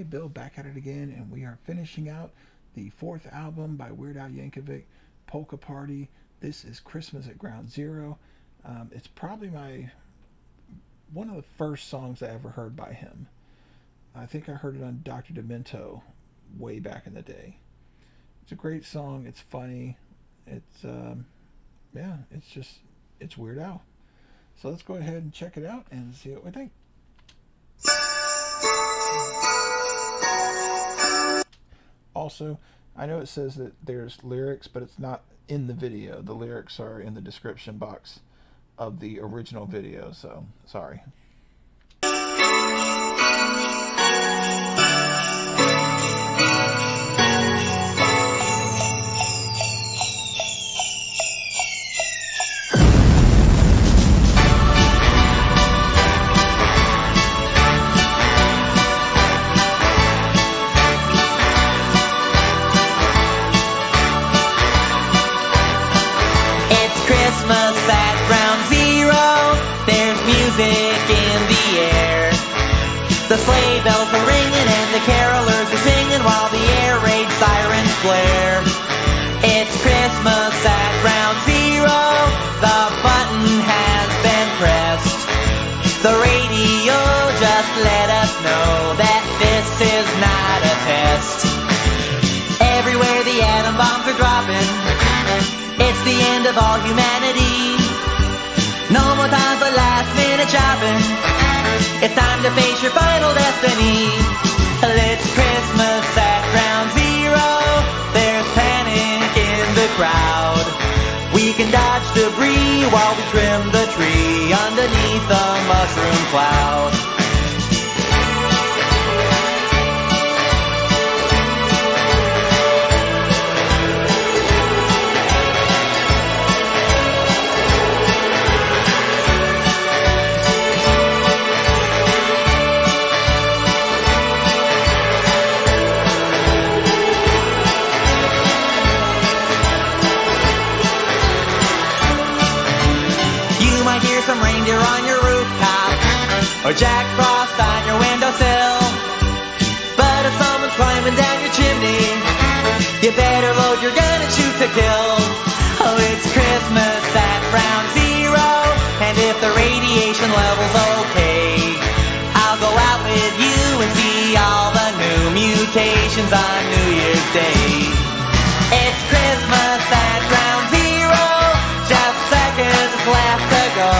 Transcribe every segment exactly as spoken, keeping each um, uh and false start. Ray Bill back at it again, and we are finishing out the fourth album by Weird Al Yankovic, Polka Party. This is Christmas at Ground Zero. Um, it's probably my one of the first songs I ever heard by him. I think I heard it on Doctor Demento way back in the day. It's a great song. It's funny. It's um, yeah. It's just it's Weird Al. So let's go ahead and check it out and see what we think. Also, I know it says that there's lyrics, but it's not in the video. The lyrics are in the description box of the original video, so sorry. Christmas at Ground Zero, there's music in the air. The sleigh bells are ringing and the carolers are singing while the air raid sirens blare. It's Christmas at Ground Zero, the button has been pressed. The radio just let us know that this is not a test. Everywhere the atom bombs are dropping, it's the end of all humanity. No more time for last-minute shopping. It's time to face your final destiny. It's Christmas at Ground Zero. There's panic in the crowd. We can dodge debris while we trim the tree underneath the mushroom cloud. Some reindeer on your rooftop, or Jack Frost on your windowsill. But if someone's climbing down your chimney, you better load your gun and shoot to kill. Oh, it's Christmas at Ground Zero, and if the radiation level's okay, I'll go out with you and see all the new mutations on New Year's Day. It's Christmas at Ground Zero, just seconds left to go.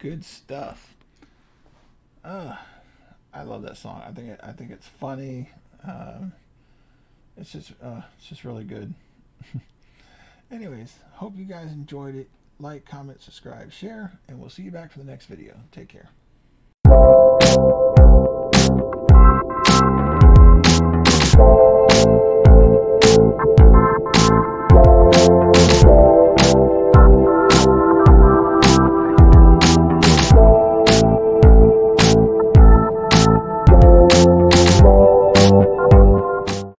Good stuff. Uh, I love that song. I think it, I think it's funny. Um, it's just uh, it's just really good. Anyways, hope you guys enjoyed it. Like, comment, subscribe, share, and we'll see you back for the next video. Take care.